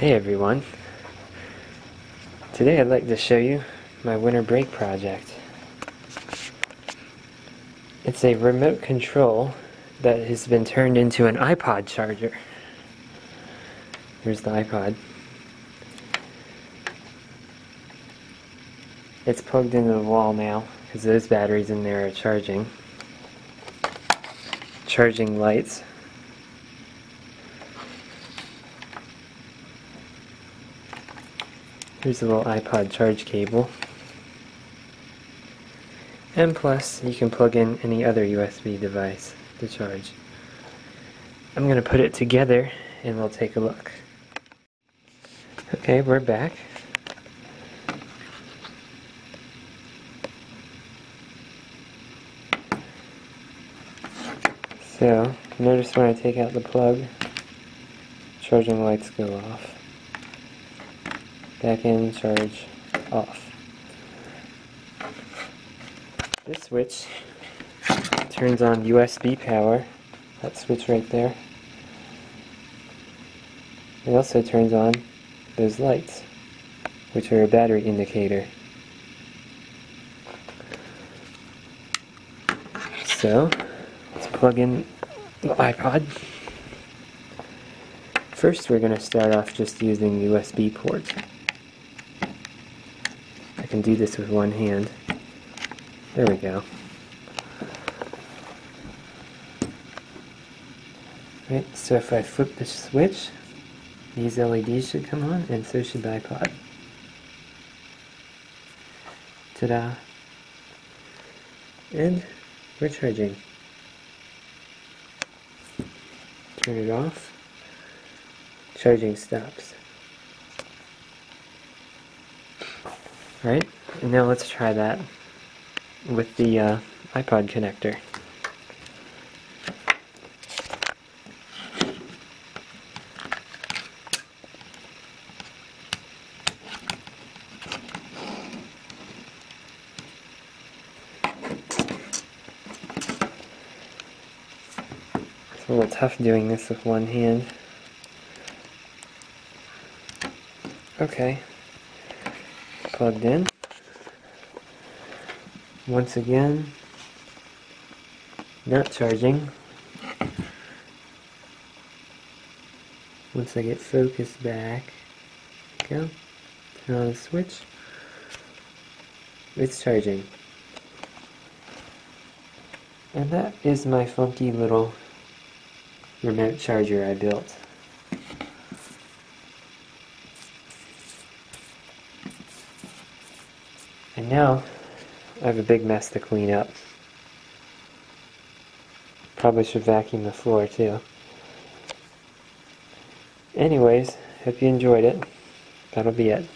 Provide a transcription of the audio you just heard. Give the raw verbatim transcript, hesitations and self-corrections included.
Hey everyone, today I'd like to show you my winter break project. It's a remote control that has been turned into an iPod charger. Here's the iPod. It's plugged into the wall now because those batteries in there are charging. Charging lights. Here's a little iPod charge cable, and plus you can plug in any other U S B device to charge. I'm going to put it together and we'll take a look. Okay, we're back. So, notice when I take out the plug, charging lights go off. Back in, charge, off. This switch turns on U S B power, that switch right there. It also turns on those lights, which are a battery indicator. So, let's plug in the iPod. First, we're going to start off just using the U S B port. I can do this with one hand. There we go. Right, so if I flip the switch, these L E Ds should come on, and so should the iPod. Ta-da! And we're charging. Turn it off. Charging stops. Alright, and now let's try that with the uh, iPod connector. It's a little tough doing this with one hand. Okay. Plugged in. Once again, not charging. Once I get focused back, there we go. Turn on the switch. It's charging. And that is my funky little remote charger I built. And now, I have a big mess to clean up. Probably should vacuum the floor too. Anyways, hope you enjoyed it. That'll be it.